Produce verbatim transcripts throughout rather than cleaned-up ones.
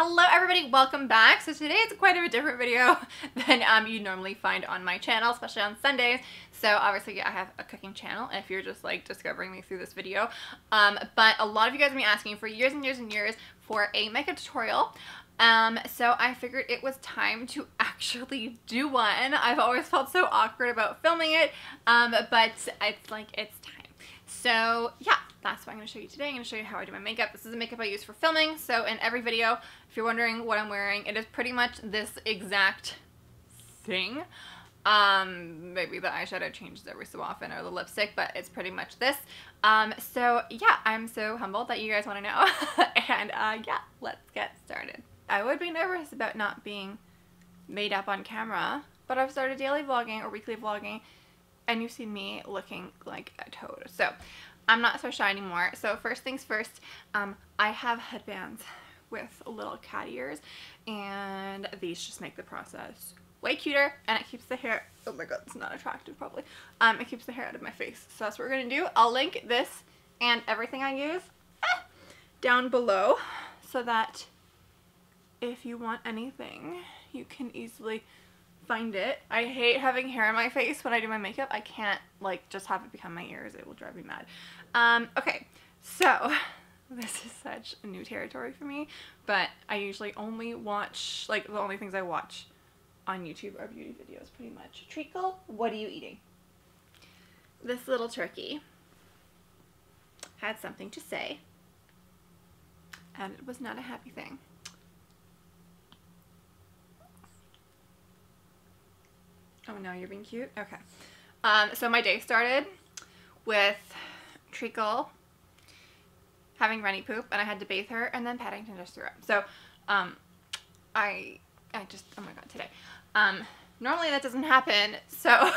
Hello everybody, welcome back. So today it's quite a different video than um, you normally find on my channel, especially on Sundays. So obviously yeah, I have a cooking channel if you're just like discovering me through this video. Um, but a lot of you guys have been asking for years and years and years for a makeup tutorial. Um, so I figured it was time to actually do one. I've always felt so awkward about filming it, um, but it's like, it's time. So yeah, that's what I'm going to show you today. I'm going to show you how I do my makeup. This is the makeup I use for filming. So in every video, if you're wondering what I'm wearing, it is pretty much this exact thing. Um, maybe the eyeshadow changes every so often or the lipstick, but it's pretty much this. Um, so yeah, I'm so humbled that you guys want to know. and uh, yeah, let's get started. I would be nervous about not being made up on camera, but I've started daily vlogging or weekly vlogging, and you've seen me looking like a toad. So I'm not so shy anymore. So first things first, um, I have headbands with little cat ears, and these just make the process way cuter, and it keeps the hair, oh my god, it's not attractive probably. Um, it keeps the hair out of my face. So that's what we're gonna do. I'll link this and everything I use ah, down below so that if you want anything, you can easily find it. I hate having hair on my face when I do my makeup. I can't like just have it become my ears. It will drive me mad. Um, okay, so this is such new territory for me, but I usually only watch, like the only things I watch on YouTube are beauty videos pretty much. Treacle, what are you eating? This little turkey had something to say, and it was not a happy thing. Oh no, you're being cute? Okay. Um, so my day started with Treacle having runny poop, and I had to bathe her, and then Paddington just threw up. So um, I I just, oh my god, today. Um, normally that doesn't happen, so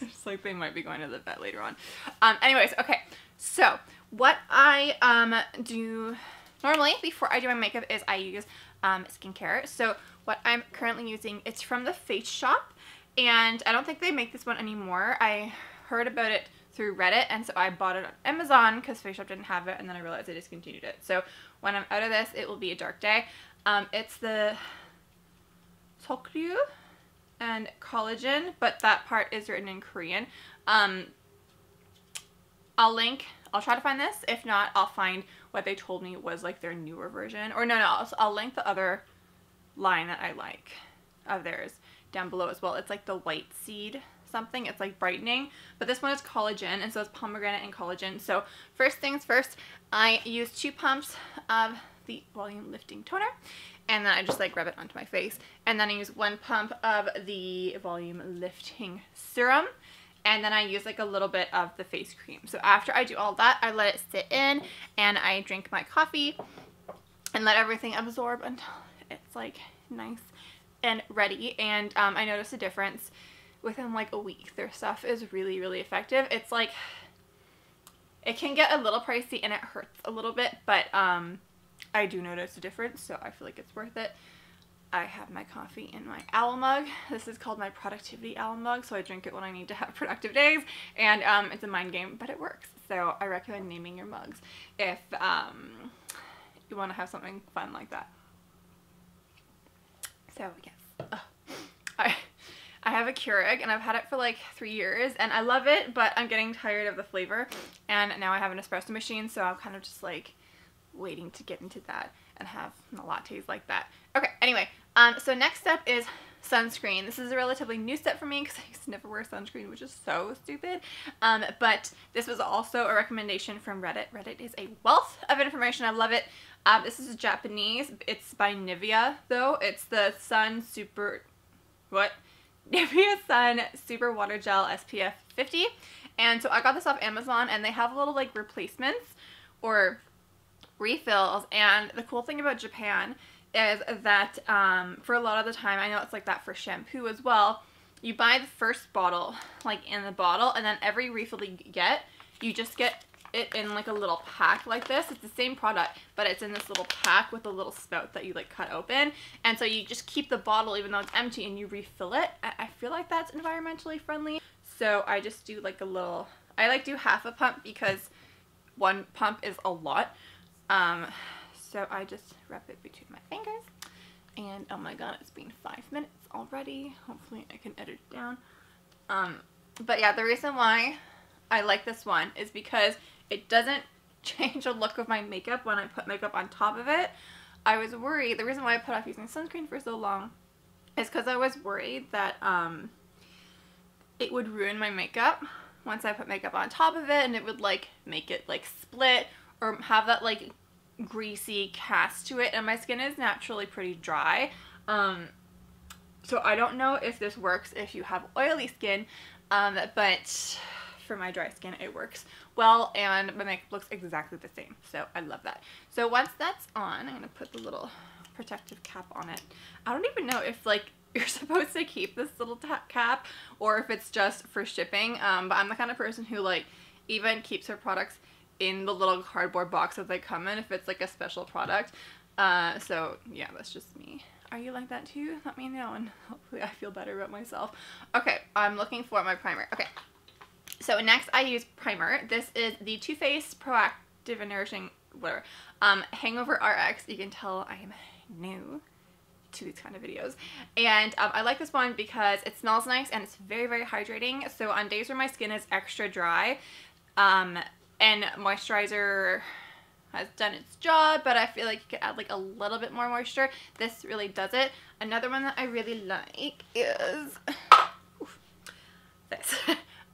it's like they might be going to the vet later on. Um, anyways, okay. So what I um, do normally before I do my makeup is I use um, skincare. So what I'm currently using, it's from the Face Shop. And I don't think they make this one anymore. I heard about it through Reddit, and so I bought it on Amazon because Face Shop didn't have it, and then I realized they discontinued it. So when I'm out of this, it will be a dark day. Um, it's the Tokyu and collagen, but that part is written in Korean. Um, I'll link, I'll try to find this. If not, I'll find what they told me was like their newer version. Or no, no, I'll, I'll link the other line that I like of theirs down below as well. It's like the white seed something. It's like brightening, but this one is collagen, and so it's pomegranate and collagen. So first things first, I use two pumps of the volume lifting toner, and then I just like rub it onto my face, and then I use one pump of the volume lifting serum, and then I use like a little bit of the face cream. So after I do all that, I let it sit in, and I drink my coffee and let everything absorb until it's like nice and ready. And um, I noticed a difference within like a week. Their stuff is really, really effective. It's like, it can get a little pricey and it hurts a little bit, but um, I do notice a difference, so I feel like it's worth it. I have my coffee in my owl mug. This is called my productivity owl mug, so I drink it when I need to have productive days, and um, it's a mind game, but it works. So I recommend naming your mugs if um, you want to have something fun like that. So yes, oh. I, I have a Keurig, and I've had it for like three years and I love it, but I'm getting tired of the flavor, and now I have an espresso machine, so I'm kind of just like waiting to get into that and have lattes like that. Okay, anyway, um, so next step is sunscreen. This is a relatively new step for me because I used to never wear sunscreen, which is so stupid, um, but this was also a recommendation from Reddit. Reddit is a wealth of information. I love it. Um, this is Japanese. It's by Nivea though. It's the Sun Super, what? Nivea Sun Super Water Gel S P F fifty. And so I got this off Amazon, and they have little like replacements or refills. And the cool thing about Japan is that um, for a lot of the time, I know it's like that for shampoo as well, you buy the first bottle like in the bottle, and then every refill that you get, you just get it in like a little pack like this. It's the same product, but it's in this little pack with a little spout that you like cut open, and so you just keep the bottle even though it's empty and you refill it. I feel like that's environmentally friendly, so I just do like a little, I like do half a pump because one pump is a lot, um so I just wrap it between my fingers and oh my god, it's been five minutes already. Hopefully I can edit it down. Um, but yeah, the reason why I like this one is because it doesn't change the look of my makeup when I put makeup on top of it. I was worried, the reason why I put off using sunscreen for so long is because I was worried that um, it would ruin my makeup once I put makeup on top of it, and it would like make it like split or have that like greasy cast to it, and my skin is naturally pretty dry. Um, so I don't know if this works if you have oily skin, um, but for my dry skin it works well, and my makeup looks exactly the same, so I love that. So once that's on, I'm gonna put the little protective cap on it. I don't even know if like you're supposed to keep this little cap or if it's just for shipping, um, but I'm the kind of person who like even keeps her products in the little cardboard box that they come in if it's like a special product. Uh, so yeah, that's just me. Are you like that too? Let me know, and hopefully I feel better about myself. Okay, I'm looking for my primer. Okay. So next I use primer. This is the Too Faced Proactive and Nourishing, whatever, um, Hangover R X. You can tell I am new to these kind of videos. And um, I like this one because it smells nice and it's very, very hydrating. So on days where my skin is extra dry, um, and moisturizer has done its job, but I feel like you could add like a little bit more moisture, this really does it. Another one that I really like is this.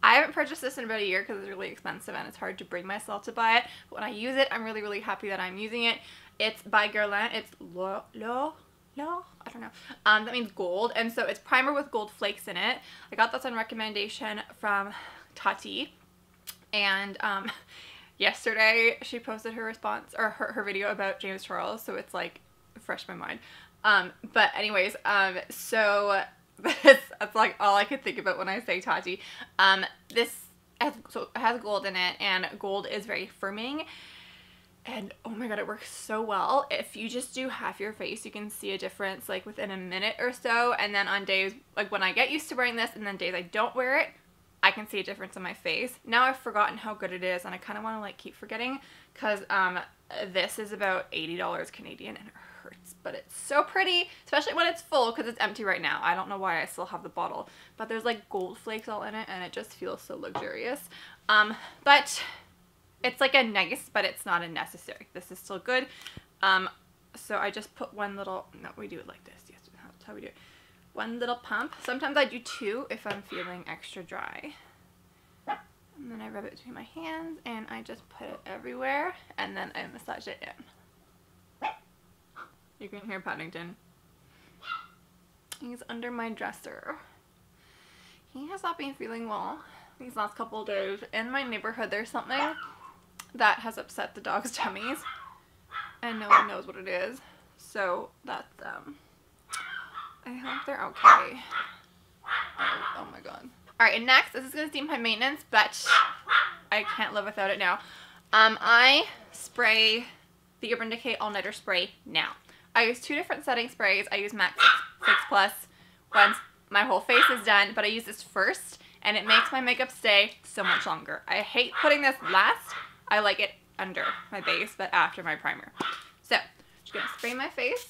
I haven't purchased this in about a year because it's really expensive and it's hard to bring myself to buy it. But when I use it, I'm really, really happy that I'm using it. It's by Guerlain. It's lo, lo, lo, I don't know. Um, that means gold. And so it's primer with gold flakes in it. I got this on recommendation from Tati. And um, yesterday she posted her response or her, her video about James Charles. So it's like fresh in my mind. Um, but anyways, um, so... This, that's like all I could think about when I say Tati. Um, this has, so it has gold in it, and gold is very firming, and oh my god, it works so well. If you just do half your face, you can see a difference like within a minute or so, and then on days like when I get used to wearing this and then days I don't wear it, I can see a difference on my face. Now I've forgotten how good it is, and I kind of want to like keep forgetting because um, this is about eighty dollars Canadian, and it hurts, but it's so pretty, especially when it's full because it's empty right now. I don't know why I still have the bottle, but there's like gold flakes all in it, and it just feels so luxurious. Um, but it's like a nice, but it's not a necessary. This is still good. Um, so I just put one little, no, we do it like this. Yes, that's how we do it. One little pump. Sometimes I do two if I'm feeling extra dry. And then I rub it between my hands, and I just put it everywhere, and then I massage it in. You can hear Paddington. He's under my dresser. He has not been feeling well these last couple of days. In my neighborhood, there's something that has upset the dog's tummies, and no one knows what it is. So that's um. I hope they're okay. Oh, oh my god. Alright, and next, this is going to seem high maintenance, but I can't live without it now. Um, I spray the Urban Decay All Nighter Spray now. I use two different setting sprays. I use MAC six plus once my whole face is done, but I use this first, and it makes my makeup stay so much longer. I hate putting this last. I like it under my base, but after my primer. So, I'm just going to spray my face.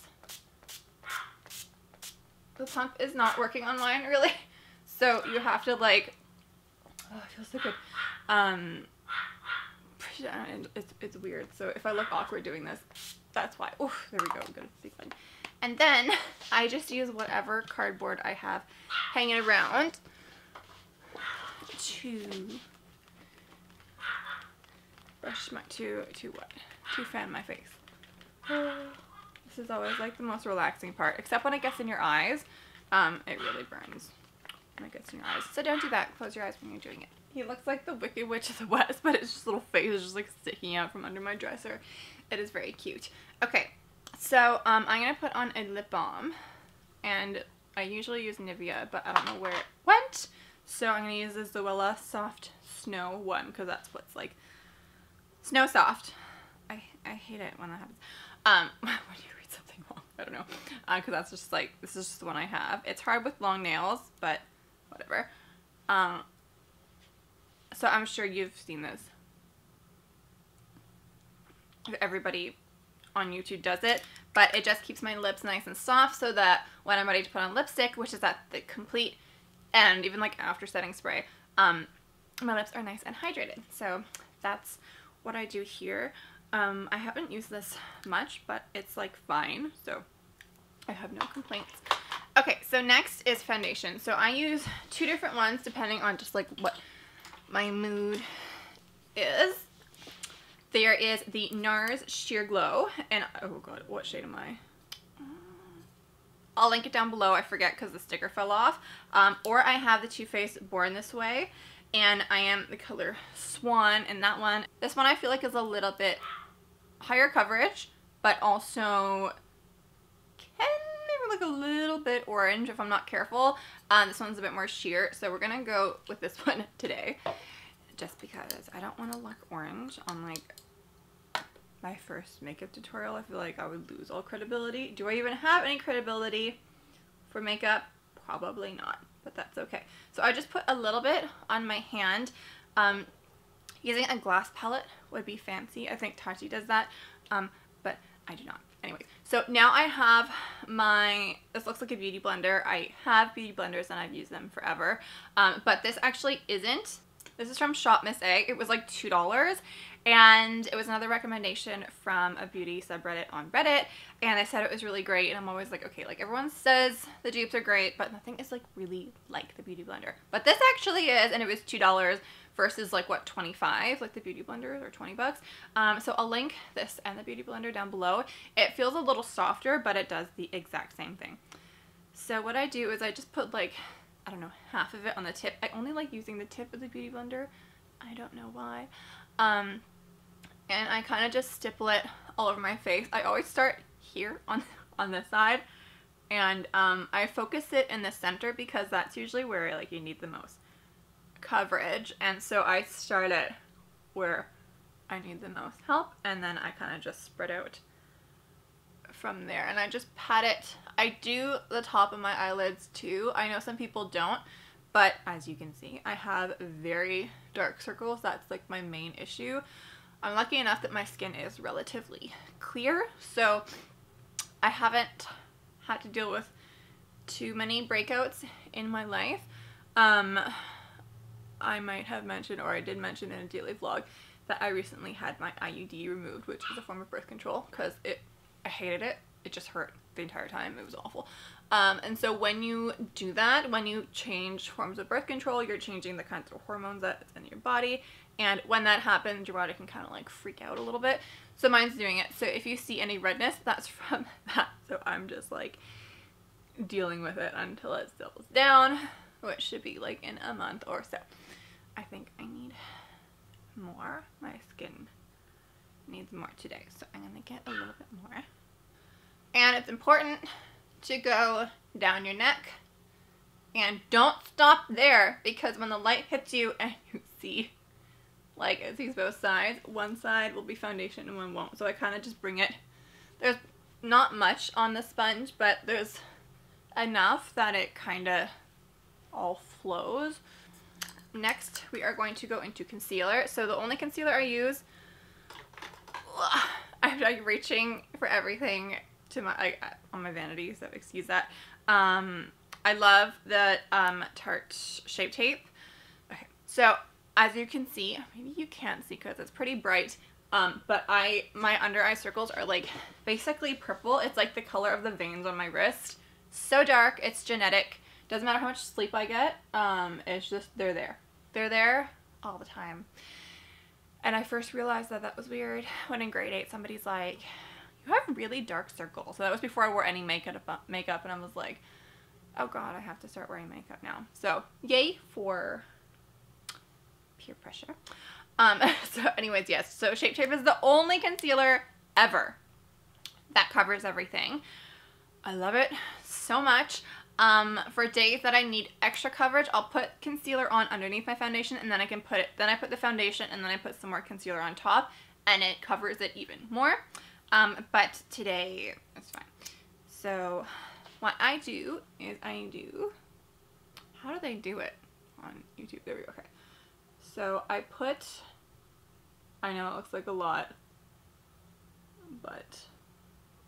The pump is not working on mine, really. So you have to like, oh, it feels so good. Um, it's, it's weird. So if I look awkward doing this, that's why. Oh, there we go. Good sequin. And then I just use whatever cardboard I have hanging around to brush my, to, to what? To fan my face. Oh. This is always like the most relaxing part, except when it gets in your eyes. Um, it really burns when it gets in your eyes. So don't do that. Close your eyes when you're doing it. He looks like the Wicked Witch of the West, but his little face is just like sticking out from under my dresser. It is very cute. Okay, so um, I'm going to put on a lip balm, and I usually use Nivea, but I don't know where it went. So I'm going to use the Zoella Soft Snow one because that's what's like snow soft. I, I hate it when that happens. Um, when you read something wrong, I don't know, because uh, that's just like, this is just the one I have. It's hard with long nails, but whatever. Um, so I'm sure you've seen this. Everybody on YouTube does it, but it just keeps my lips nice and soft so that when I'm ready to put on lipstick, which is at the complete end, even like after setting spray, um, my lips are nice and hydrated. So that's what I do here. Um, I haven't used this much, but it's like fine, so I have no complaints. Okay, so next is foundation. So I use two different ones depending on just like what my mood is. There is the NARS Sheer Glow, and oh god, what shade am I? I'll link it down below, I forget because the sticker fell off. Um, or I have the Too Faced Born This Way, and I am the color Swan in that one. This one I feel like is a little bit higher coverage, but also can look a little bit orange if I'm not careful. Um, this one's a bit more sheer, so we're gonna go with this one today, just because I don't want to look orange on like my first makeup tutorial. I feel like I would lose all credibility. Do I even have any credibility for makeup? Probably not, but that's okay. So I just put a little bit on my hand. Um, using a glass palette would be fancy. I think Tati does that, um, but I do not. Anyways, so now I have my, this looks like a beauty blender. I have beauty blenders and I've used them forever, um, but this actually isn't. This is from Shop Miss A. It was like two dollars, and it was another recommendation from a beauty subreddit on Reddit, and they said it was really great, and I'm always like, okay, like everyone says the dupes are great, but nothing is like really like the beauty blender. But this actually is, and it was two dollars versus like what, twenty-five, like the beauty blenders are twenty bucks. Um, so I'll link this and the beauty blender down below. It feels a little softer, but it does the exact same thing. So what I do is I just put like, I don't know, half of it on the tip. I only like using the tip of the beauty blender. I don't know why. Um, and I kind of just stipple it all over my face. I always start here on, on this side, and um, I focus it in the center because that's usually where like you need the most coverage. And so I start it where I need the most help, and then I kind of just spread out from there, and I just pat it. I do the top of my eyelids too. I know some people don't, but as you can see, I have very dark circles. That's like my main issue. I'm lucky enough that my skin is relatively clear, so I haven't had to deal with too many breakouts in my life. Um, I might have mentioned, or I did mention in a daily vlog, that I recently had my I U D removed, which is a form of birth control, because it I hated it. It just hurt the entire time. It was awful. Um, and so when you do that, when you change forms of birth control, you're changing the kinds of hormones that's in your body. And when that happens, your body can kind of like freak out a little bit. So mine's doing it. So if you see any redness, that's from that. So I'm just like dealing with it until it settles down, which should be like in a month or so. I think I need more. My skin needs more today, so I'm gonna get a little bit more. And it's important to go down your neck, and don't stop there, because when the light hits you and you see, like, it sees both sides, one side will be foundation and one won't. So I kind of just bring it, there's not much on the sponge, but there's enough that it kind of all flows. Next we are going to go into concealer. So the only concealer I use, I'm like reaching for everything to my I, on my vanity, so excuse that. Um, I love the um, Tarte Shape Tape. Okay, so as you can see, maybe you can't see because it's pretty bright. Um, but I my under eye circles are like basically purple. It's like the color of the veins on my wrist. So dark. It's genetic. Doesn't matter how much sleep I get. Um, it's just they're there. They're there all the time. And I first realized that that was weird when in grade eight somebody's like, you have really dark circles. So that was before I wore any makeup, makeup, and I was like, oh god, I have to start wearing makeup now. So yay for peer pressure. Um, so anyways, yes, so Shape Tape is the only concealer ever that covers everything. I love it so much. Um, for days that I need extra coverage, I'll put concealer on underneath my foundation, and then I can put it, then I put the foundation, and then I put some more concealer on top, and it covers it even more. Um, but today, it's fine. So, what I do is I do, how do they do it on YouTube? There we go, okay. So, I put, I know it looks like a lot, but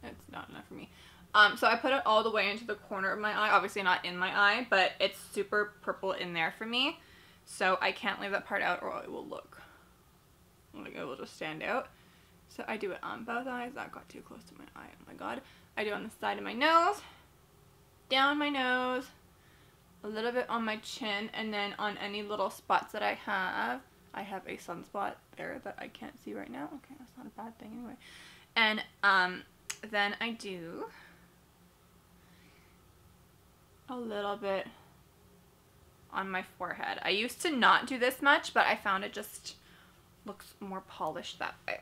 It's not enough for me. Um, so I put it all the way into the corner of my eye. Obviously not in my eye, but it's super purple in there for me. So I can't leave that part out or it will look like it will just stand out. So I do it on both eyes. That got too close to my eye. Oh my god. I do it on the side of my nose, down my nose, a little bit on my chin, and then on any little spots that I have. I have a sunspot there that I can't see right now. Okay, that's not a bad thing anyway. And um, then I do a little bit on my forehead. I used to not do this much, but I found it just looks more polished that way.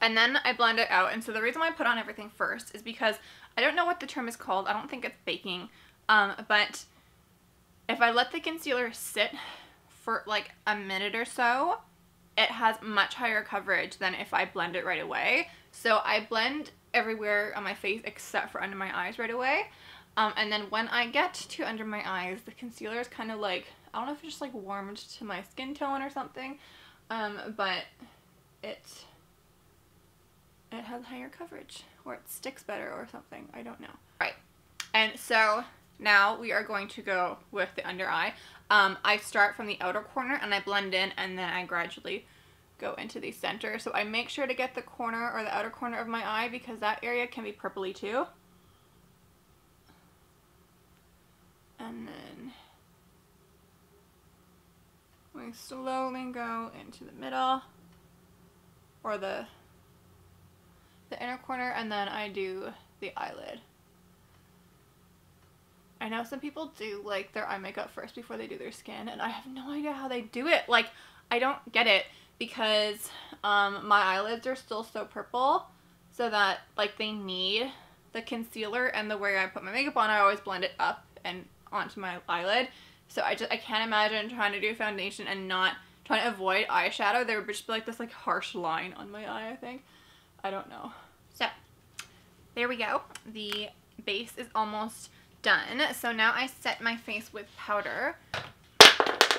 And then I blend it out. And so the reason why I put on everything first is because I don't know what the term is called. I don't think it's baking. Um, but if I let the concealer sit for like a minute or so, it has much higher coverage than if I blend it right away. So I blend everywhere on my face except for under my eyes right away. Um, and then when I get to under my eyes, the concealer is kind of like, I don't know if it's just like warmed to my skin tone or something, um, but it, it has higher coverage, or it sticks better or something. I don't know. Right. And so now we are going to go with the under eye. Um, I start from the outer corner and I blend in, and then I gradually go into the center. So I make sure to get the corner or the outer corner of my eye because that area can be purpley too. And then we slowly go into the middle or the, the inner corner, and then I do the eyelid. I know some people do like their eye makeup first before they do their skin, and I have no idea how they do it. Like, I don't get it because um, my eyelids are still so purple, so that like they need the concealer, and the way I put my makeup on, I always blend it up and onto my eyelid. So I just, I can't imagine trying to do foundation and not trying to avoid eyeshadow. There would just be like this like harsh line on my eye, I think. I don't know. So there we go. The base is almost done. So now I set my face with powder. Okay.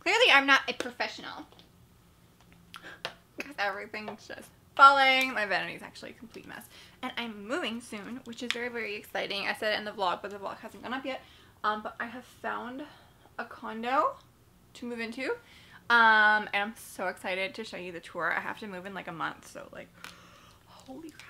Clearly I'm not a professional, because everything's just falling. My vanity is actually a complete mess. And I'm moving soon, which is very, very exciting. I said it in the vlog, but the vlog hasn't gone up yet. Um, but I have found a condo to move into. Um, and I'm so excited to show you the tour. I have to move in like a month, so like, holy crap.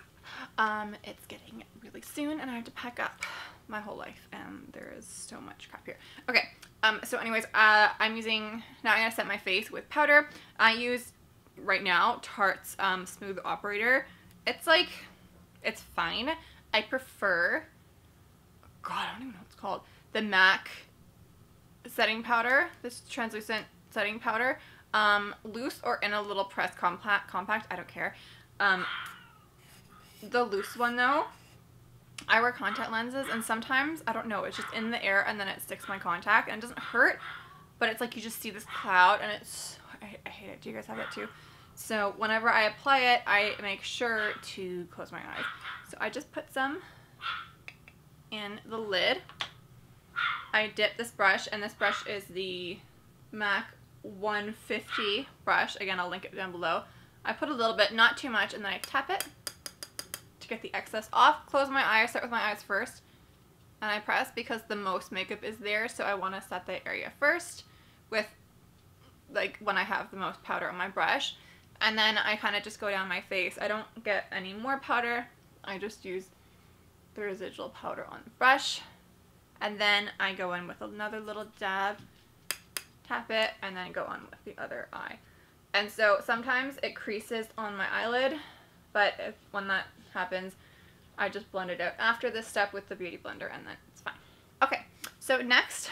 Um, it's getting really soon, and I have to pack up my whole life, and there is so much crap here. Okay, um, so anyways, uh, I'm using, now I'm gonna set my face with powder. I use, right now, Tarte's, um, Smooth Operator. It's like, it's fine. I prefer, god, I don't even know what it's called, the MAC setting powder, this translucent setting powder, um, loose or in a little press compact, compact, I don't care. Um, The loose one though, I wear contact lenses, and sometimes, I don't know, it's just in the air and then it sticks my contact, and it doesn't hurt, but it's like you just see this cloud, and it's, I, I hate it. Do you guys have that too? So whenever I apply it, I make sure to close my eyes. So I just put some in the lid. I dip this brush, and this brush is the MAC one fifty brush. Again, I'll link it down below. I put a little bit, not too much, and then I tap it to get the excess off, close my eyes, start with my eyes first, and I press because the most makeup is there, so I want to set that area first with, like, when I have the most powder on my brush, and then I kind of just go down my face. I don't get any more powder, I just use the residual powder on the brush, and then I go in with another little dab, tap it, and then go on with the other eye. And so sometimes it creases on my eyelid, but if, when that happens, I just blend it out after this step with the beauty blender, and then it's fine. Okay, so next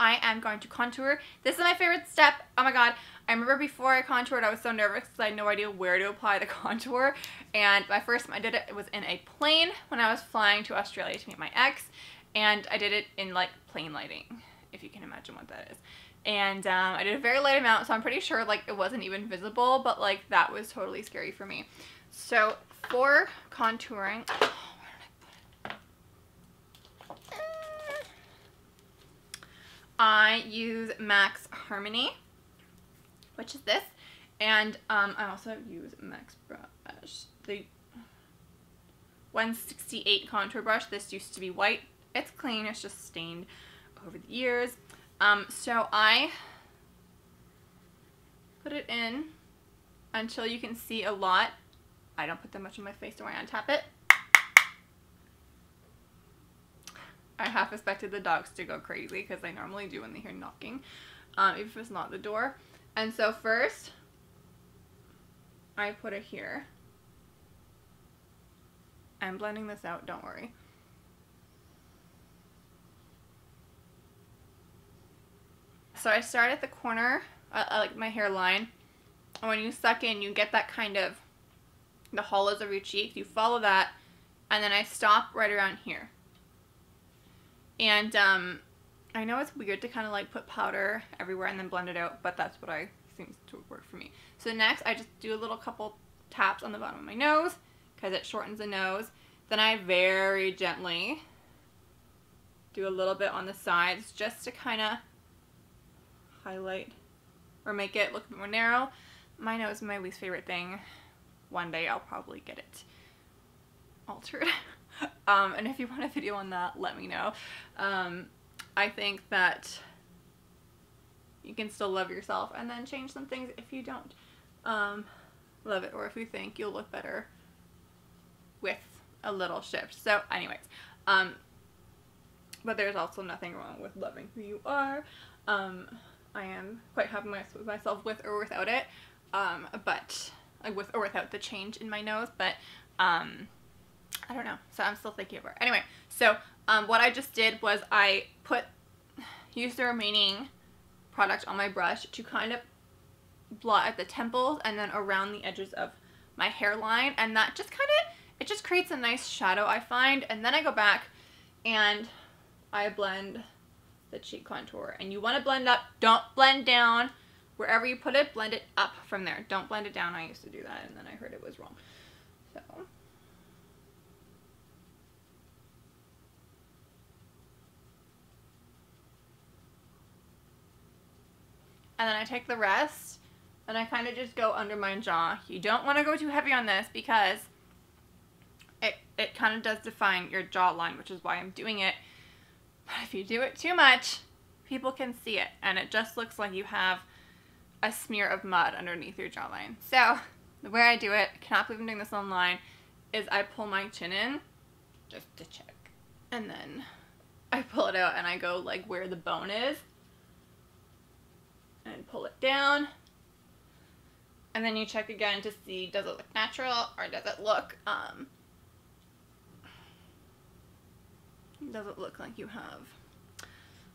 I am going to contour. This is my favorite step. Oh my god, I remember before I contoured I was so nervous because I had no idea where to apply the contour, and my first time I did it, it was in a plane when I was flying to Australia to meet my ex, and I did it in like plane lighting, if you can imagine what that is. And um, I did a very light amount, so I'm pretty sure like it wasn't even visible, but like that was totally scary for me. So for contouring, oh, where did I put it? Uh, I use MAC's Harmony, which is this, and um, I also use MAC's brush, the one sixty-eight contour brush. This used to be white. It's clean. It's just stained over the years. Um, so I put it in until you can see a lot. I don't put that much on my face, don't worry, I untap it. I half expected the dogs to go crazy because they normally do when they hear knocking, um, even if it's not the door. And so first, I put it here. I'm blending this out, don't worry. So I start at the corner, uh, like my hairline, and when you suck in, you get that kind of, the hollows of your cheek, you follow that, and then I stop right around here. And um, I know it's weird to kind of like put powder everywhere and then blend it out, but that's what I seems to work for me. So next, I just do a little couple taps on the bottom of my nose, because it shortens the nose. Then I very gently do a little bit on the sides, just to kind of highlight or make it look a bit more narrow. My nose is my least favorite thing. One day I'll probably get it altered. um, and if you want a video on that, let me know. Um, I think that you can still love yourself and then change some things if you don't um, love it, or if you think you'll look better with a little shift. So anyways, um, but there's also nothing wrong with loving who you are. Um, I am quite happy with myself with or without it, um, but like with or without the change in my nose, but um, I don't know. So I'm still thinking about it. Anyway, so um, what I just did was I put, used the remaining product on my brush to kind of blot at the temples and then around the edges of my hairline, and that just kind of, it just creates a nice shadow, I find. And then I go back and I blend the cheek contour, and you want to blend up, don't blend down. Wherever you put it, blend it up from there. Don't blend it down. I used to do that, and then I heard it was wrong. So and then I take the rest, and I kind of just go under my jaw. You don't want to go too heavy on this because it, it kind of does define your jawline, which is why I'm doing it. But if you do it too much, people can see it, and it just looks like you have a smear of mud underneath your jawline. So the way I do it, I cannot believe I'm doing this online, is I pull my chin in just to check, and then I pull it out and I go like where the bone is and pull it down, and then you check again to see, does it look natural or does it look um does it look like you have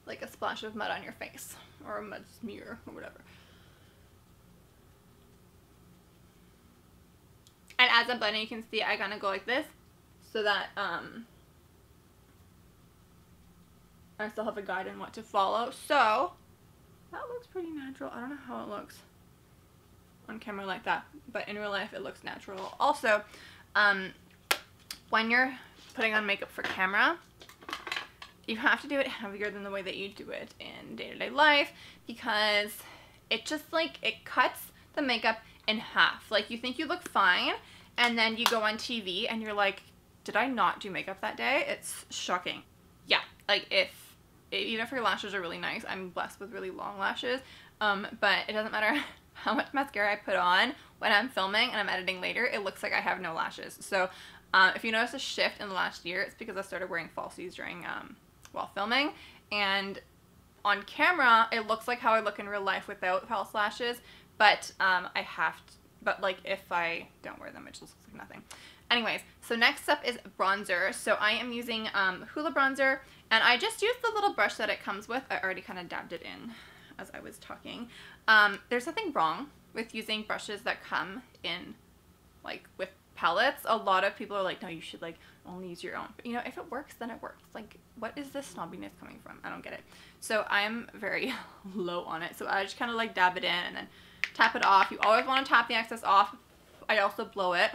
like a splash of mud on your face or a mud smear or whatever. And as I'm blending, you can see I kind of go like this so that um, I still have a guide on what to follow. So that looks pretty natural. I don't know how it looks on camera like that, but in real life it looks natural. Also, um, when you're putting on makeup for camera, you have to do it heavier than the way that you do it in day-to-day life, because it just like, it cuts the makeup in half. Like, you think you look fine, and then you go on T V and you're like, did I not do makeup that day? It's shocking. Yeah, like if, even if your lashes are really nice, I'm blessed with really long lashes, um, but it doesn't matter how much mascara I put on when I'm filming and I'm editing later, it looks like I have no lashes. So uh, if you notice a shift in the last year, it's because I started wearing falsies during um, while filming, and on camera it looks like how I look in real life without false lashes, but um, I have to, but like if I don't wear them it just looks like nothing. Anyways, so next up is bronzer. So I am using um, Hoola bronzer, and I just used the little brush that it comes with. I already kind of dabbed it in as I was talking. Um, there's nothing wrong with using brushes that come in like with palettes. A lot of people are like, no, you should like only use your own. But, you know, if it works, then it works. Like, what is this snobbiness coming from? I don't get it. So I'm very low on it. So I just kind of like dab it in and then tap it off. You always want to tap the excess off. I also blow it.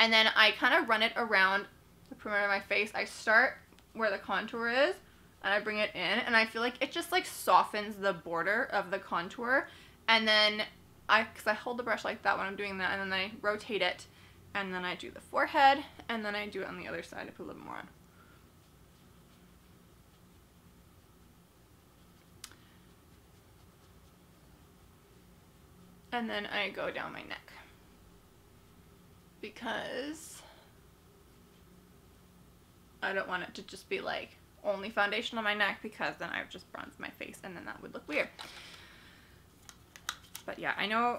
And then I kind of run it around the perimeter of my face. I start where the contour is and I bring it in, and I feel like it just like softens the border of the contour. And then I, because I hold the brush like that when I'm doing that, and then I rotate it and then I do the forehead, and then I do it on the other side. I put a little more on. And then I go down my neck, because I don't want it to just be like only foundation on my neck, because then I would just bronze my face and then that would look weird. But yeah, I know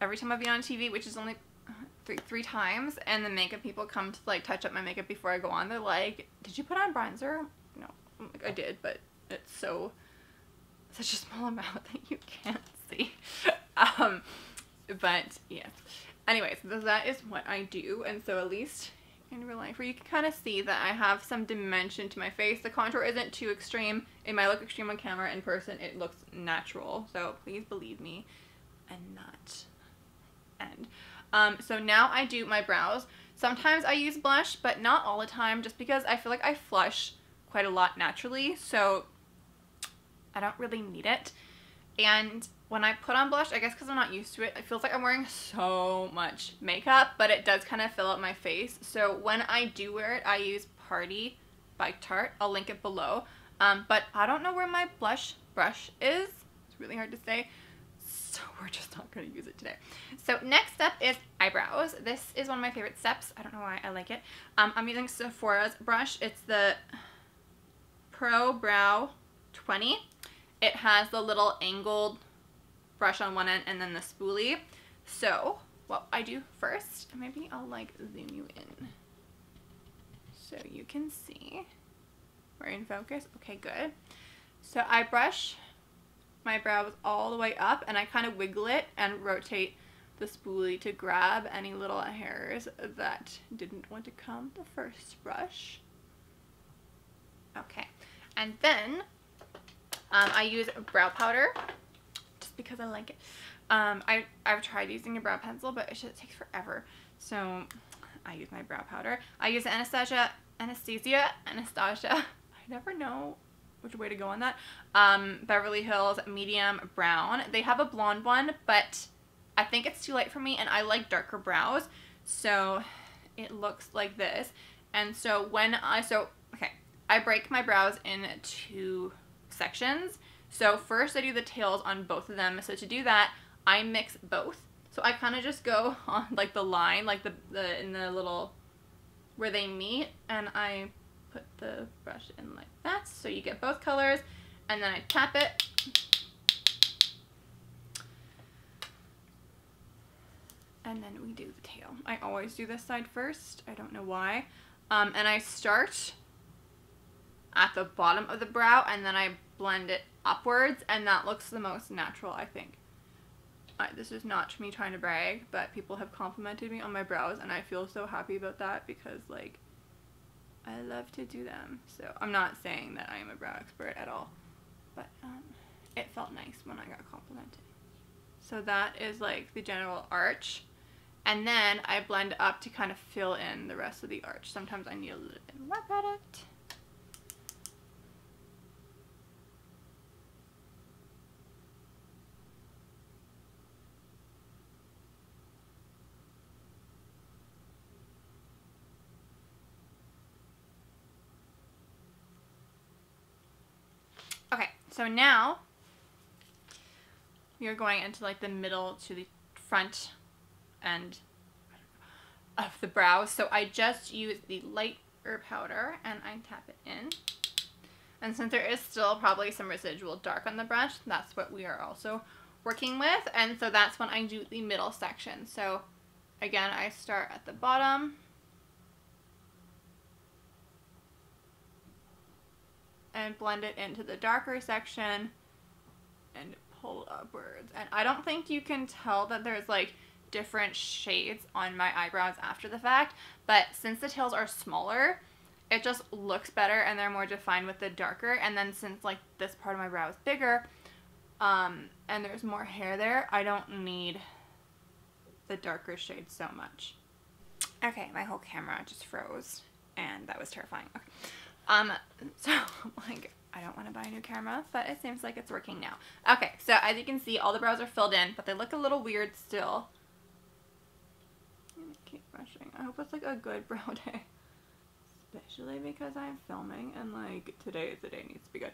every time I've been on T V, which is only three, three times, and the makeup people come to like touch up my makeup before I go on, they're like, did you put on bronzer? No, like, I did, but it's so, such a small amount that you can't see. Um, but yeah, anyways, so that is what I do. And so at least in real life, where you can kind of see that I have some dimension to my face, the contour isn't too extreme. It might look extreme on camera, in person it looks natural, so please believe me and not and um so now I do my brows. Sometimes I use blush, but not all the time, just because I feel like I flush quite a lot naturally, so I don't really need it. And when I put on blush, I guess because I'm not used to it, it feels like I'm wearing so much makeup, but it does kind of fill out my face. So when I do wear it, I use Party by Tarte. I'll link it below. Um, but I don't know where my blush brush is. It's really hard to say. So we're just not going to use it today. So next up is eyebrows. This is one of my favorite steps. I don't know why I like it. Um, I'm using Sephora's brush. It's the Pro Brow twenty. It has the little angled brush on one end and then the spoolie. So what I do first, maybe I'll like zoom you in so you can see. We're in focus. Okay, good. So I brush my brows all the way up and I kind of wiggle it and rotate the spoolie to grab any little hairs that didn't want to come the first brush. Okay, and then um, I use brow powder, because I like it. Um, I, I've tried using a brow pencil, but it, should, it takes forever. So I use my brow powder. I use Anastasia, Anastasia, Anastasia, I never know which way to go on that. Um, Beverly Hills Medium Brown. They have a blonde one, but I think it's too light for me, and I like darker brows. So it looks like this. And so when I, so, okay, I break my brows in two sections. So first I do the tails on both of them. So to do that, I mix both. So I kind of just go on like the line, like the, the in the little where they meet, and I put the brush in like that. So you get both colors, and then I tap it. And then we do the tail. I always do this side first. I don't know why. Um, and I start at the bottom of the brow, and then I blend it upwards, and that looks the most natural, I think. Uh, this is not me trying to brag, but people have complimented me on my brows, and I feel so happy about that, because like I love to do them. So I'm not saying that I am a brow expert at all, but um, it felt nice when I got complimented. So that is like the general arch, and then I blend up to kind of fill in the rest of the arch. Sometimes I need a little bit more product. So now we are going into like the middle to the front end of the brow. So I just use the lighter powder and I tap it in. And since there is still probably some residual dark on the brush, that's what we are also working with. And so that's when I do the middle section. So again, I start at the bottom and blend it into the darker section and pull upwards. And I don't think you can tell that there's like different shades on my eyebrows after the fact, but since the tails are smaller, it just looks better and they're more defined with the darker. And then since like this part of my brow is bigger, um, and there's more hair there, I don't need the darker shade so much. Okay, my whole camera just froze and that was terrifying. Okay. Um, so, like, I don't want to buy a new camera, but it seems like it's working now. Okay, so as you can see, all the brows are filled in, but they look a little weird still. Let me keep brushing. I hope it's like a good brow day, especially because I'm filming and like today is the day it needs to be good.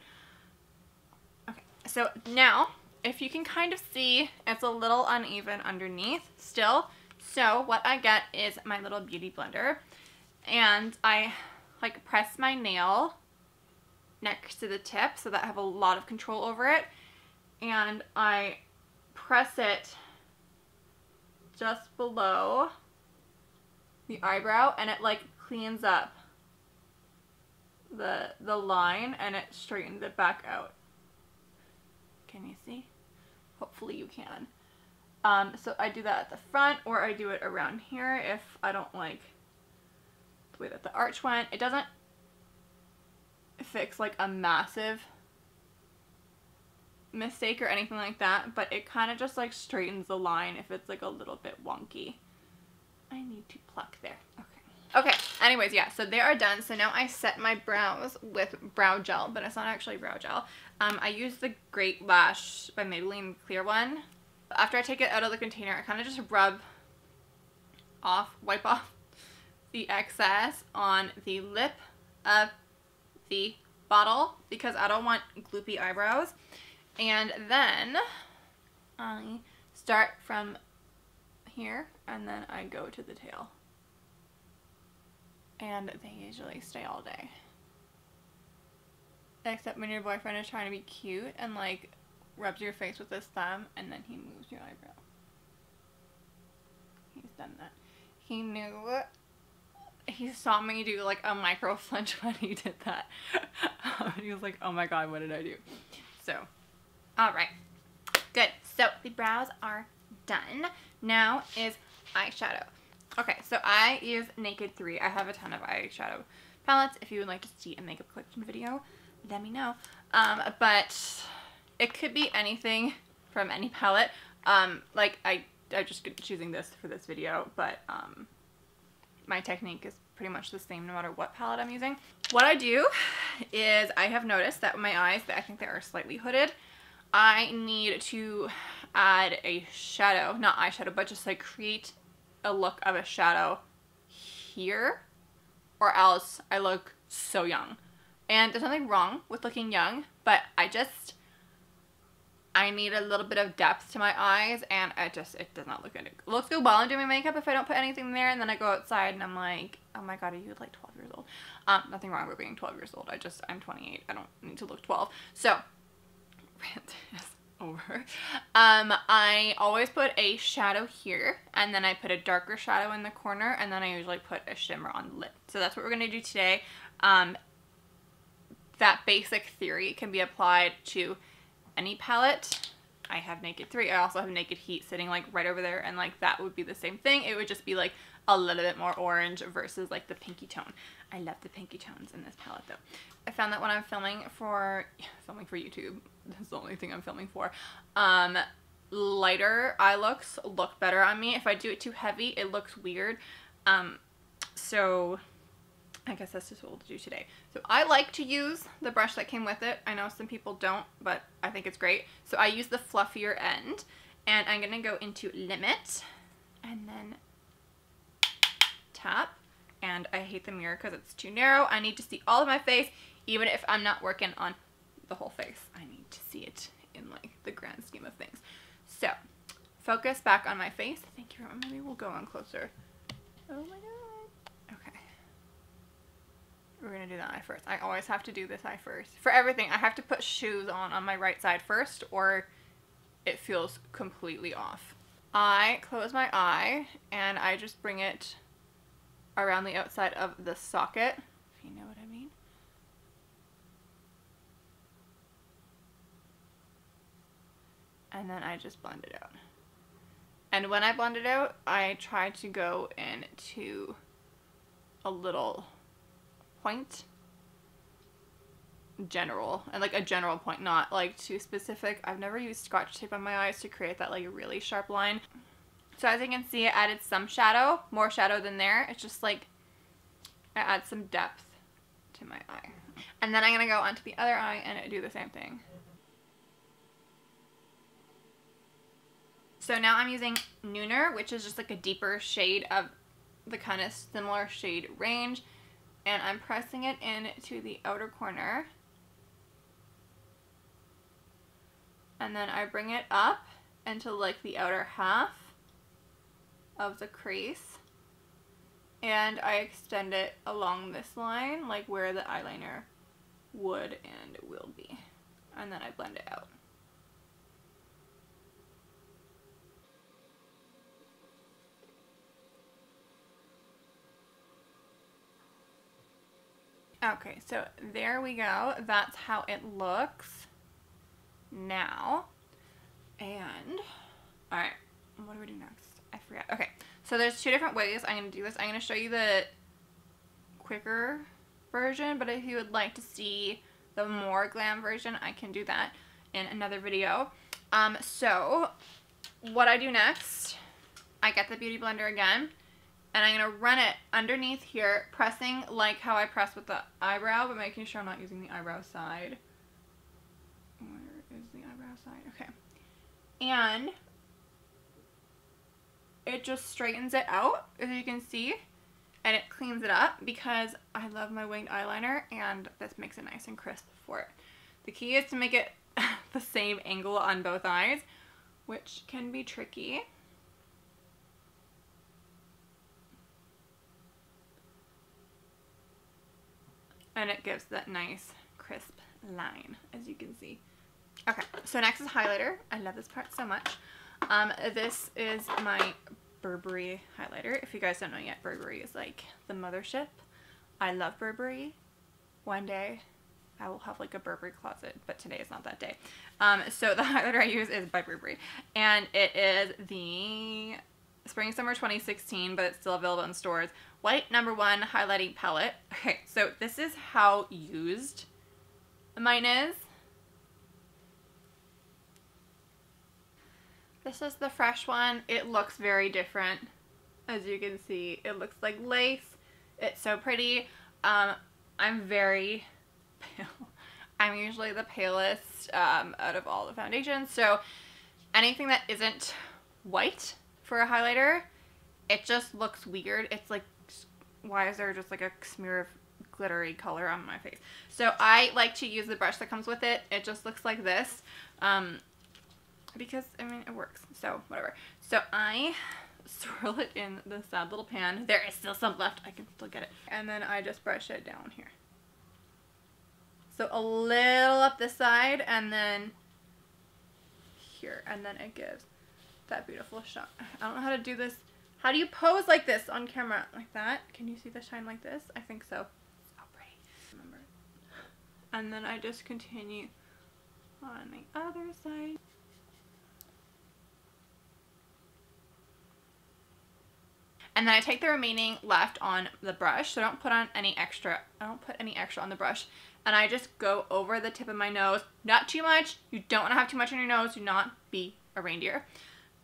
Okay, so now if you can kind of see, it's a little uneven underneath still. So what I get is my little beauty blender and I like press my nail next to the tip so that I have a lot of control over it, and I press it just below the eyebrow and it like cleans up the the line and it straightens it back out. Can you see? Hopefully you can. Um, so I do that at the front, or I do it around here if I don't like the way that the arch went. It doesn't fix like a massive mistake or anything like that, but it kind of just like straightens the line if it's like a little bit wonky. I need to pluck there. Okay. Okay. Anyways, yeah, so they are done. So now I set my brows with brow gel, but it's not actually brow gel. Um, I use the Great Lash by Maybelline clear one. After I take it out of the container, I kind of just rub off, wipe off the excess on the lip of the bottle because I don't want gloopy eyebrows. And then I start from here and then I go to the tail. And they usually stay all day. Except when your boyfriend is trying to be cute and like rubs your face with his thumb and then he moves your eyebrow. He's done that. He knew it. He saw me do like a micro flinch when he did that. And he was like, oh my god, what did I do? So, alright. Good. So, the brows are done. Now is eyeshadow. Okay, so I use Naked three. I have a ton of eyeshadow palettes. If you would like to see a makeup collection video, let me know. Um, but it could be anything from any palette. Um, like, I, I just choosing this for this video, but, um... my technique is pretty much the same no matter what palette I'm using. What I do is I have noticed that my eyes, I think they are slightly hooded. I need to add a shadow, not eyeshadow, but just like create a look of a shadow here or else I look so young. And there's nothing wrong with looking young, but I just, I need a little bit of depth to my eyes, and I just, it does not look good. It looks good while I'm doing my makeup if I don't put anything there, and then I go outside and I'm like, oh my god, are you like twelve years old? Um, nothing wrong with being twelve years old. I just, I'm twenty-eight. I don't need to look twelve. So, rant is over. Um, I always put a shadow here, and then I put a darker shadow in the corner, and then I usually put a shimmer on the lip. So that's what we're going to do today. Um, that basic theory can be applied to any palette. I have Naked three. I also have Naked Heat sitting like right over there, and like that would be the same thing. It would just be like a little bit more orange versus like the pinky tone. I love the pinky tones in this palette though. I found that when I'm filming for filming for YouTube, that's the only thing I'm filming for, um, lighter eye looks look better on me. If I do it too heavy, it looks weird. Um, so I guess that's just what we'll do today. So I like to use the brush that came with it. I know some people don't, but I think it's great. So I use the fluffier end, and I'm going to go into Limit, and then tap. And I hate the mirror because it's too narrow. I need to see all of my face, even if I'm not working on the whole face. I need to see it in, like, the grand scheme of things. So, focus back on my face. Thank you. Maybe we'll go on closer. Oh, my God. We're going to do that eye first. I always have to do this eye first. For everything, I have to put shoes on on my right side first or it feels completely off. I close my eye and I just bring it around the outside of the socket, if you know what I mean. And then I just blend it out. And when I blend it out, I try to go into a little point general, and like a general point, not like too specific. I've never used scotch tape on my eyes to create that like really sharp line. So as you can see, I added some shadow, more shadow than there. It's just like I add some depth to my eye. And then I'm going to go onto the other eye and do the same thing. So now I'm using Nooner, which is just like a deeper shade of the kind of similar shade range, and I'm pressing it into the outer corner. And then I bring it up into like the outer half of the crease, and I extend it along this line, like where the eyeliner would and will be. And then I blend it out. Okay, so there we go. That's how it looks now. And, all right, what do we do next? I forgot. Okay, so there's two different ways I'm going to do this. I'm going to show you the quicker version, but if you would like to see the more glam version, I can do that in another video. Um, so what I do next, I get the Beauty Blender again. And I'm going to run it underneath here, pressing like how I press with the eyebrow, but making sure I'm not using the eyebrow side. Where is the eyebrow side? Okay. And it just straightens it out, as you can see, and it cleans it up because I love my winged eyeliner, and this makes it nice and crisp for it. The key is to make it the same angle on both eyes, which can be tricky. And it gives that nice crisp line, as you can see. Okay, so next is highlighter. I love this part so much. Um, this is my Burberry highlighter. If you guys don't know yet, Burberry is like the mothership. I love Burberry. One day I will have like a Burberry closet, but today is not that day. Um, so the highlighter I use is by Burberry, and it is the Spring Summer twenty sixteen, but it's still available in stores. White number one highlighting palette. Okay, so this is how used mine is. This is the fresh one. It looks very different. As you can see, it looks like lace. It's so pretty. Um, I'm very pale. I'm usually the palest um, out of all the foundations. So anything that isn't white for a highlighter, it just looks weird. It's like, why is there just like a smear of glittery color on my face? So I like to use the brush that comes with it. It just looks like this, um, because, I mean, it works. So, whatever. So I swirl it in the sad little pan. There is still some left. I can still get it. And then I just brush it down here. So a little up this side, and then here. And then it gives that beautiful shot. I don't know how to do this. How do you pose like this on camera? Like that? Can you see the shine like this? I think so. So pretty. Remember. And then I just continue on the other side. And then I take the remaining left on the brush. So I don't put on any extra. I don't put any extra on the brush. And I just go over the tip of my nose. Not too much. You don't want to have too much on your nose. Do not be a reindeer.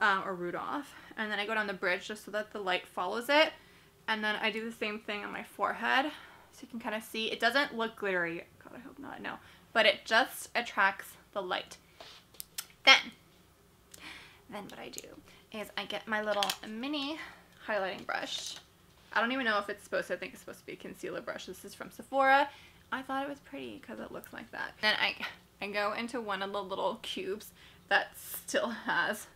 Um, or Rudolph. And then I go down the bridge just so that the light follows it. And then I do the same thing on my forehead, so you can kind of see. It doesn't look glittery. God, I hope not. No. But it just attracts the light. Then, then what I do is I get my little mini highlighting brush. I don't even know if it's supposed to. I think it's supposed to be a concealer brush. This is from Sephora. I thought it was pretty because it looks like that. Then I, I go into one of the little cubes that still has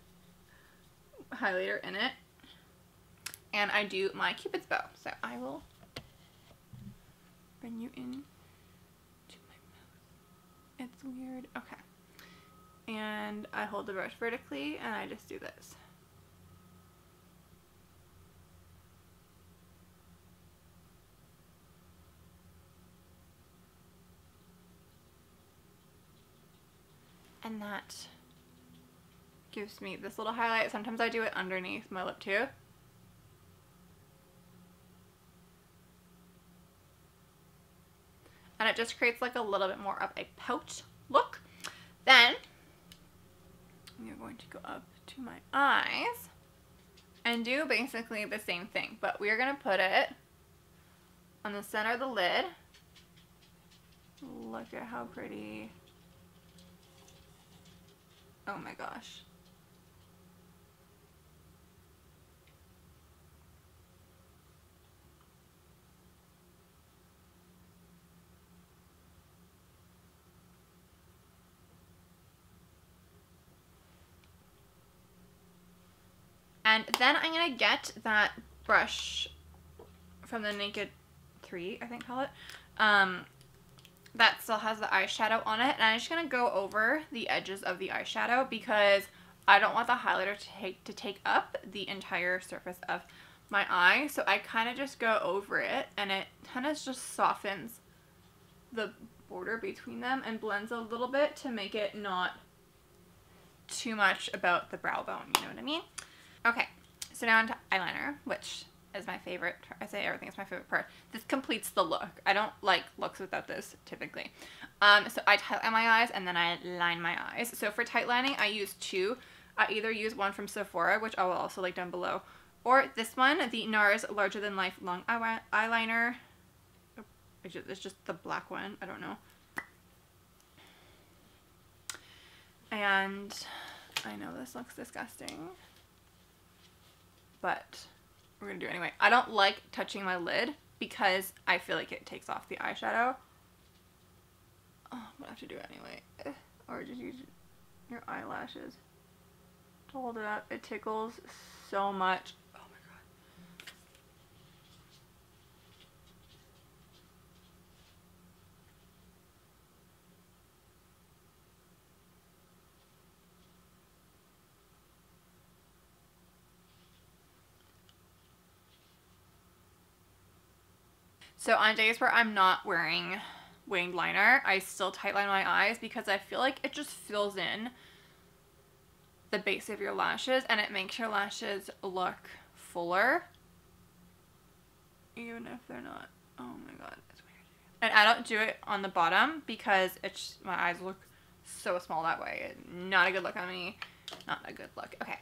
highlighter in it, and I do my Cupid's bow. So I will bring you in to my mouth. It's weird. Okay. And I hold the brush vertically, and I just do this. And that gives me this little highlight. Sometimes I do it underneath my lip too. And it just creates like a little bit more of a pouch look. Then I'm going to go up to my eyes and do basically the same thing, but we're going to put it on the center of the lid. Look at how pretty. Oh my gosh. And then I'm going to get that brush from the Naked three, I think, call it. Um, that still has the eyeshadow on it. And I'm just going to go over the edges of the eyeshadow because I don't want the highlighter to take, to take up the entire surface of my eye. So I kind of just go over it, and it kind of just softens the border between them and blends a little bit to make it not too much about the brow bone, you know what I mean? Okay, so now onto eyeliner, which is my favorite. I say everything is my favorite part. This completes the look. I don't like looks without this, typically. Um, so I tight line my eyes, and then I line my eyes. So for tight lining, I use two. I either use one from Sephora, which I will also like down below, or this one, the NARS Larger Than Life Long Eyeliner. It's just the black one. I don't know. And I know this looks disgusting, but we're going to do it anyway. I don't like touching my lid because I feel like it takes off the eyeshadow. Oh, I'm going to have to do it anyway. Or just use your eyelashes to hold it up. It tickles so much. Oh my god. So on days where I'm not wearing winged liner, I still tightline my eyes because I feel like it just fills in the base of your lashes and it makes your lashes look fuller. Even if they're not. Oh my god, that's weird. And I don't do it on the bottom because it's just, my eyes look so small that way. Not a good look on me. Not a good look. Okay.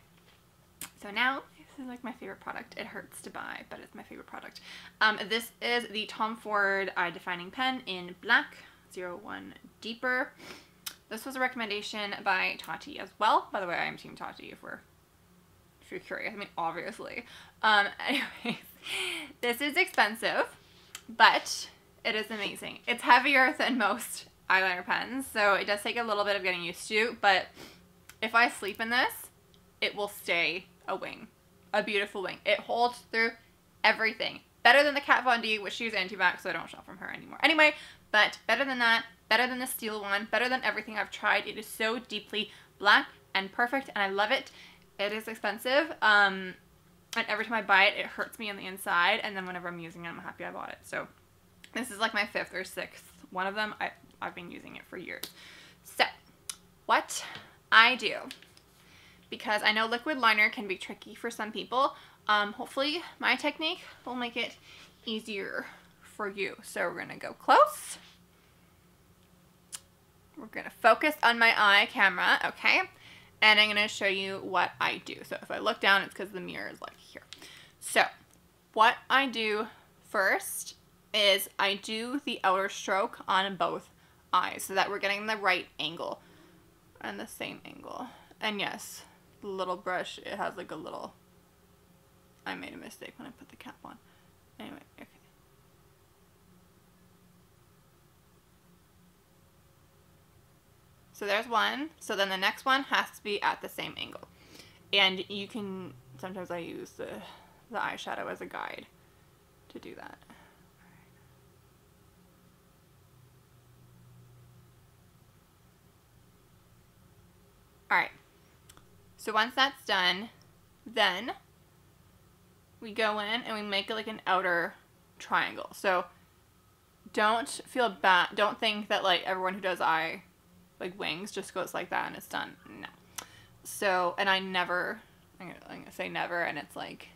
So now, this is like my favorite product. It hurts to buy, but it's my favorite product. Um, this is the Tom Ford Eye Defining Pen in black, zero one Deeper. This was a recommendation by Tati as well. By the way, I am Team Tati if we're, if you're curious. I mean, obviously. Um, anyways, this is expensive, but it is amazing. It's heavier than most eyeliner pens, so it does take a little bit of getting used to, but if I sleep in this, it will stay a wing. A beautiful wing. It holds through everything. Better than the Kat Von D, which she's anti-vax, so I don't shop from her anymore. Anyway, but better than that, better than the steel one, better than everything I've tried. It is so deeply black and perfect, and I love it. It is expensive, um, and every time I buy it, it hurts me on the inside, and then whenever I'm using it, I'm happy I bought it. So this is like my fifth or sixth one of them. I, I've been using it for years. So what I do, because I know liquid liner can be tricky for some people. Um, hopefully my technique will make it easier for you. So we're gonna go close. We're gonna focus on my eye camera, okay? And I'm gonna show you what I do. So if I look down, it's because the mirror is like here. So what I do first is I do the outer stroke on both eyes so that we're getting the right angle and the same angle. And yes, the little brush, it has like a little, I made a mistake when I put the cap on. Anyway, okay. So there's one, so then the next one has to be at the same angle. And you can, sometimes I use the, the eyeshadow as a guide to do that. All right. So once that's done, then we go in and we make it like an outer triangle. So don't feel bad. Don't think that like everyone who does eye like wings just goes like that and it's done. No. So, and I never, I'm gonna, I'm gonna say never, and it's like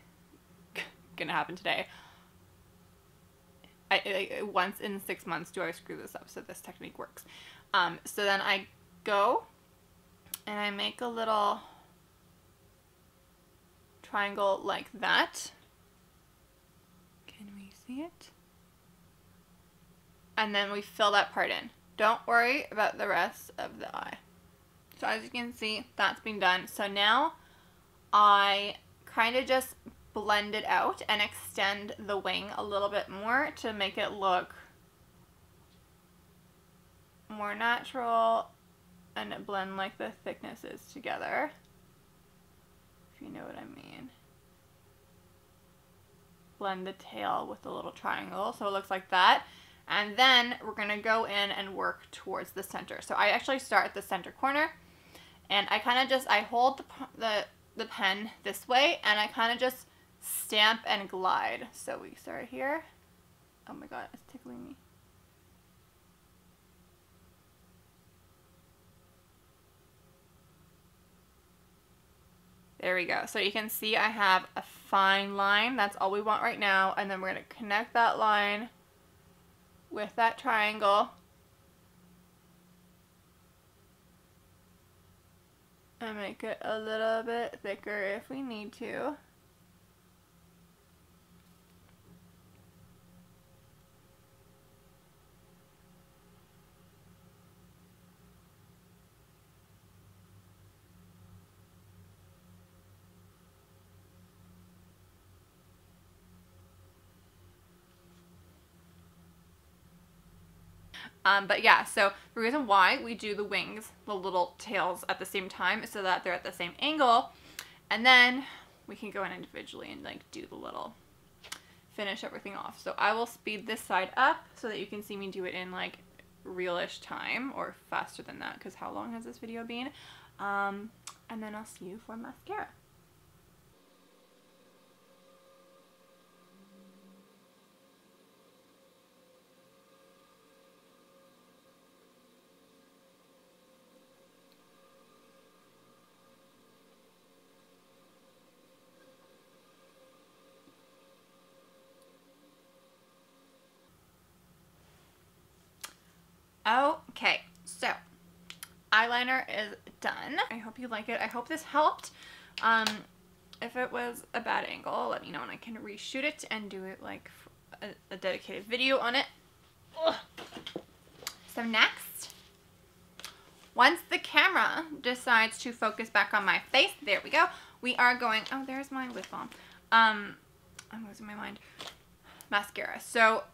gonna happen today. I, I once in six months do I screw this up. So this technique works. Um, so then I go and I make a little triangle like that. Can we see it? And then we fill that part in. Don't worry about the rest of the eye. So as you can see, that's been done. So now I kind of just blend it out and extend the wing a little bit more to make it look more natural and blend like the thicknesses together. You know what I mean. blend the tail with a little triangle, so it looks like that. And then we're going to go in and work towards the center. So I actually start at the center corner, and I kind of just, I hold the, the, the pen this way, and I kind of just stamp and glide. So we start here. Oh my god, it's tickling me. There we go. So you can see I have a fine line. That's all we want right now. And then we're going to connect that line with that triangle. And make it a little bit thicker if we need to. Um, but yeah, so the reason why we do the wings, the little tails at the same time, is so that they're at the same angle, and then we can go in individually and like do the little, finish everything off. So I will speed this side up so that you can see me do it in like realish time, or faster than that, because how long has this video been? Um, and then I'll see you for mascara. Okay, so eyeliner is done. I hope you like it. I hope this helped. Um, if it was a bad angle, let me know and I can reshoot it and do it like a, a dedicated video on it. Ugh. So next, once the camera decides to focus back on my face, there we go. We are going, oh, there's my lip balm. Um, I'm losing my mind. Mascara. So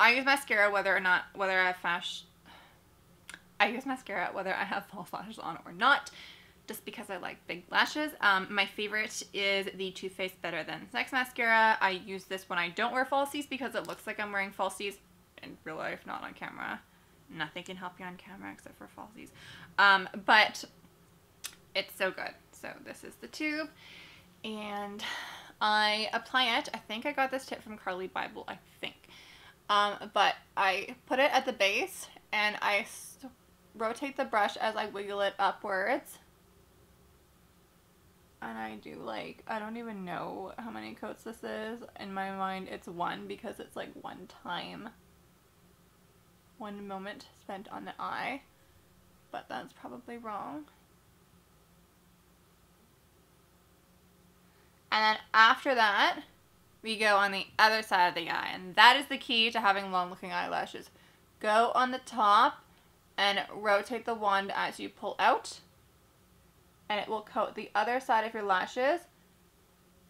I use mascara whether or not, whether I have fashion. I use mascara whether I have false lashes on or not, just because I like big lashes. Um, my favorite is the Too Faced Better Than Sex mascara. I use this when I don't wear falsies because it looks like I'm wearing falsies in real life, not on camera. Nothing can help you on camera except for falsies. Um, but it's so good. So this is the tube, and I apply it. I think I got this tip from Carly Bible, I think. Um, but I put it at the base, and I rotate the brush as I wiggle it upwards, and I do like, I don't even know how many coats this is. In my mind it's one, because it's like one time, one moment spent on the eye, but that's probably wrong. And then after that we go on the other side of the eye, and that is the key to having long looking eyelashes. Go on the top and rotate the wand as you pull out, and it will coat the other side of your lashes,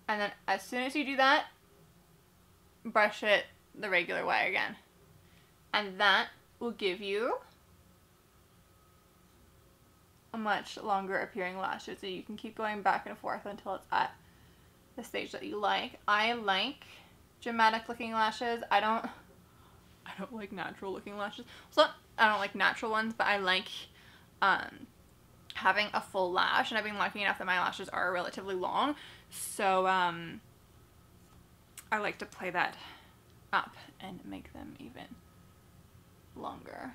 and then as soon as you do that, brush it the regular way again, and that will give you a much longer appearing lashes, so you can keep going back and forth until it's at the stage that you like. I like dramatic looking lashes. I don't I don't like natural looking lashes. So I don't like natural ones, but I like um, having a full lash, and I've been lucky enough that my lashes are relatively long, so um, I like to play that up and make them even longer.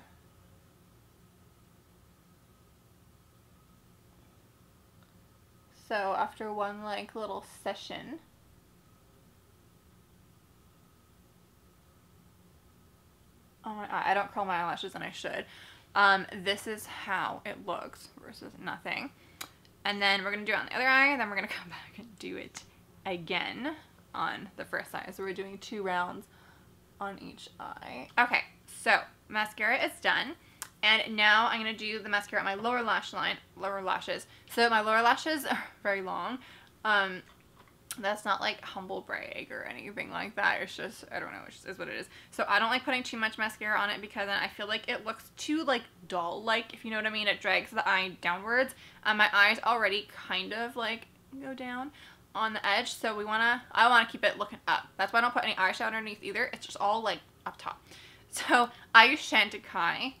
So after one like little session, oh my eye. I don't curl my eyelashes, and I should. Um, this is how it looks versus nothing. And then we're going to do it on the other eye, and then we're going to come back and do it again on the first eye. So we're doing two rounds on each eye. Okay, so mascara is done. And now I'm going to do the mascara on my lower lash line, lower lashes. So my lower lashes are very long. Um, That's not like humble brag or anything like that. It's just, I don't know, it just is what it is. So I don't like putting too much mascara on it, because then I feel like it looks too like doll-like, if you know what I mean. It drags the eye downwards. And um, my eyes already kind of like go down. on the edge, so we want to, I want to keep it looking up. That's why I don't put any eyeshadow underneath either. It's just all like up top. So I use Chantikai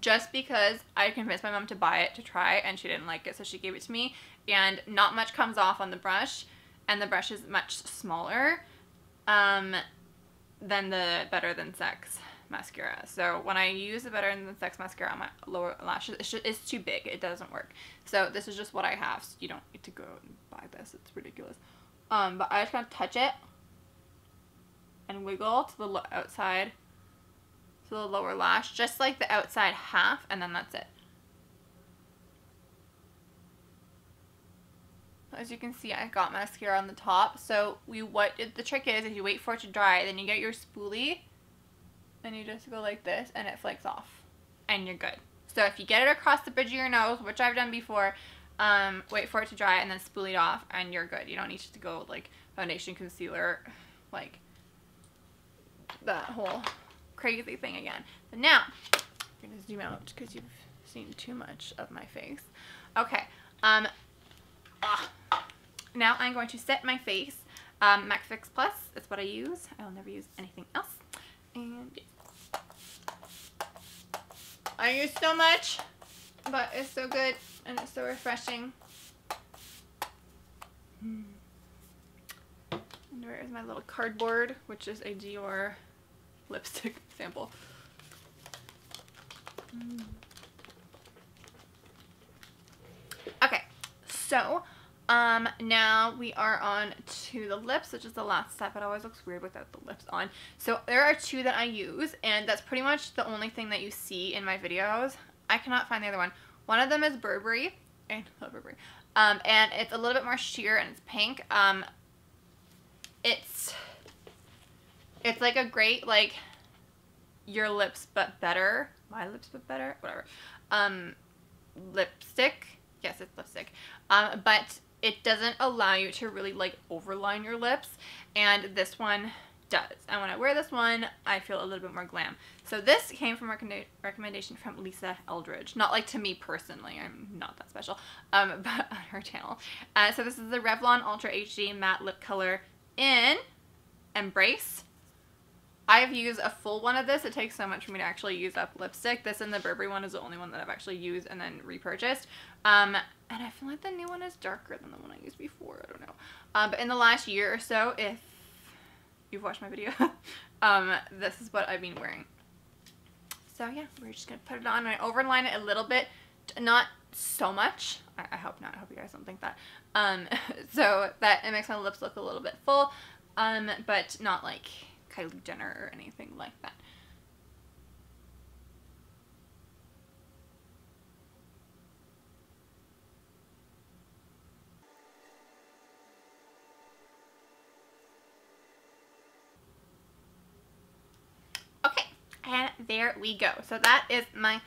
just because I convinced my mom to buy it to try, and she didn't like it, so she gave it to me. And not much comes off on the brush, and the brush is much smaller um, than the Better Than Sex mascara. So when I use the Better Than Sex mascara on my lower lashes, it's, just, it's too big. It doesn't work. So this is just what I have. So you don't need to go and buy this. It's ridiculous. Um, but I just kind of touch it and wiggle to the outside, to the lower lash, just like the outside half, and then that's it. As you can see, I got mascara on the top. So we what the trick is, if you wait for it to dry, then you get your spoolie and you just go like this, and it flakes off, and you're good. So if you get it across the bridge of your nose, which I've done before, um, wait for it to dry and then spoolie it off, and you're good. You don't need to go with, like, foundation, concealer, like that whole crazy thing again. But now I'm gonna zoom out because you've seen too much of my face. Okay. Um. Ah. Now I'm going to set my face. Um, M A C Fix Plus is what I use. I will never use anything else. And I use so much, but it's so good and it's so refreshing. And where is my little cardboard, which is a Dior lipstick sample. Okay, so um, now we are on to the lips, which is the last step. It always looks weird without the lips on. So there are two that I use, and that's pretty much the only thing that you see in my videos. I cannot find the other one. One of them is Burberry, and I love Burberry, um, and it's a little bit more sheer and it's pink. Um, it's It's like a great, like, your lips but better, my lips but better, whatever, um, lipstick. Yes, it's lipstick, um, but it doesn't allow you to really, like, overline your lips, and this one does. And when I wear this one, I feel a little bit more glam. So this came from a rec recommendation from Lisa Eldridge. Not, like, to me personally. I'm not that special, um, but on her channel. Uh, so this is the Revlon Ultra H D Matte Lip Color in Embrace. I've used a full one of this. It takes so much for me to actually use up lipstick. This and the Burberry one is the only one that I've actually used and then repurchased. Um, and I feel like the new one is darker than the one I used before. I don't know. Um, but in the last year or so, if you've watched my video, um, this is what I've been wearing. So yeah, we're just going to put it on. And I overline it a little bit. Not so much. I, I hope not. I hope you guys don't think that. Um, so that it makes my lips look a little bit full. Um, but not like Kylie Jenner or anything like that. Okay, and there we go. So that is my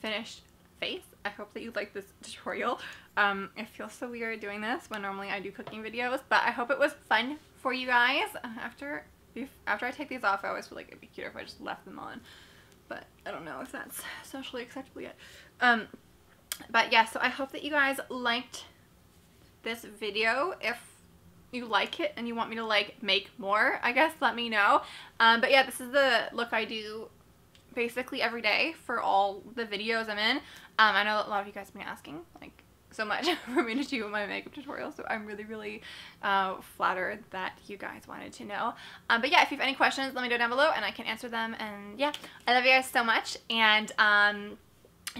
finished face. I hope that you liked this tutorial. Um, it feels so weird doing this when normally I do cooking videos, but I hope it was fun for you guys. After After I take these off, I always feel like it'd be cuter if I just left them on, but I don't know if that's socially acceptable yet. Um, but yeah, so I hope that you guys liked this video. If you like it and you want me to, like, make more, I guess let me know. Um, but yeah, this is the look I do basically every day for all the videos I'm in. Um, I know a lot of you guys have been asking, like, so much for me to do my makeup tutorial, so I'm really really uh, flattered that you guys wanted to know. Um, but yeah, if you have any questions, let me know down below and I can answer them. And yeah, I love you guys so much, and um,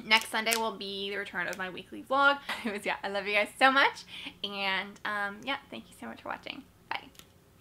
next Sunday will be the return of my weekly vlog. Anyways, yeah, I love you guys so much, and um, yeah, thank you so much for watching.